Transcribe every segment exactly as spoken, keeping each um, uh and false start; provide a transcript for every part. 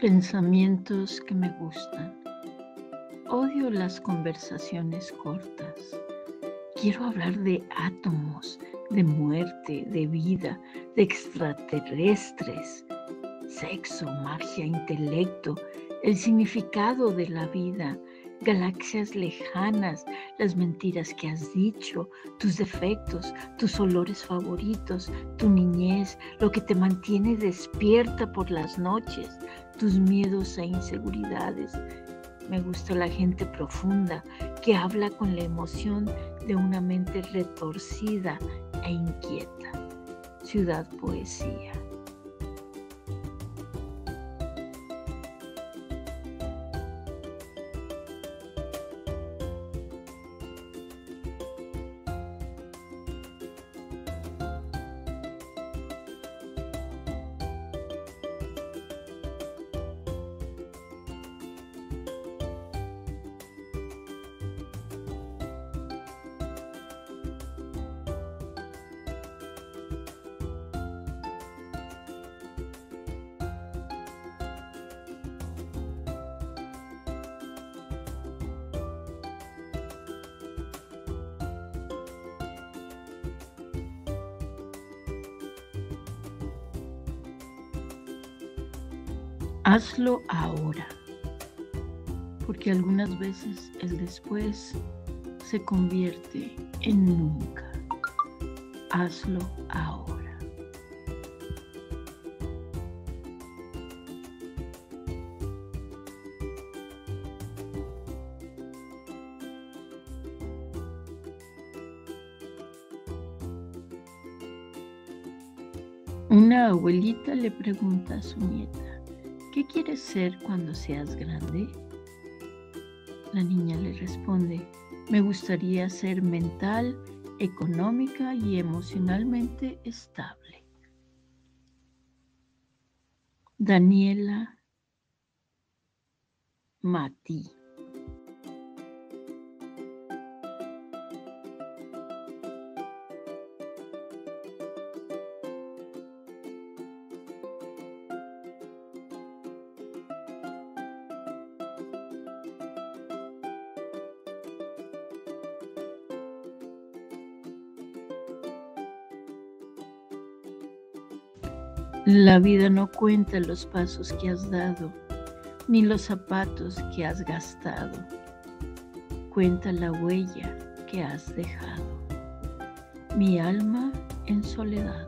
Pensamientos que me gustan. Odio las conversaciones cortas. Quiero hablar de átomos, de muerte, de vida, de extraterrestres, sexo, magia, intelecto, el significado de la vida, galaxias lejanas, las mentiras que has dicho, tus defectos, tus olores favoritos, tu niñez, lo que te mantiene despierta por las noches, tus miedos e inseguridades. Me gusta la gente profunda que habla con la emoción de una mente retorcida e inquieta. Ciudad Poesía. Hazlo ahora, porque algunas veces el después se convierte en nunca. Hazlo ahora. Una abuelita le pregunta a su nieta: ¿qué quieres ser cuando seas grande? La niña le responde: me gustaría ser mental, económica y emocionalmente estable. Daniela Mati. La vida no cuenta los pasos que has dado, ni los zapatos que has gastado. Cuenta la huella que has dejado. Mi alma en soledad.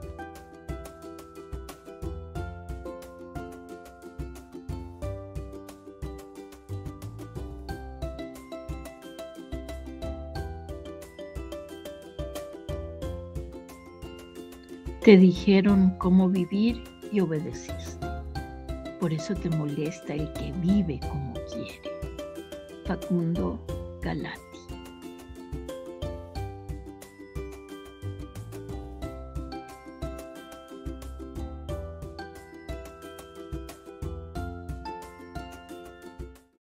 Te dijeron cómo vivir y obedeciste. Por eso te molesta el que vive como quiere. Facundo Galán.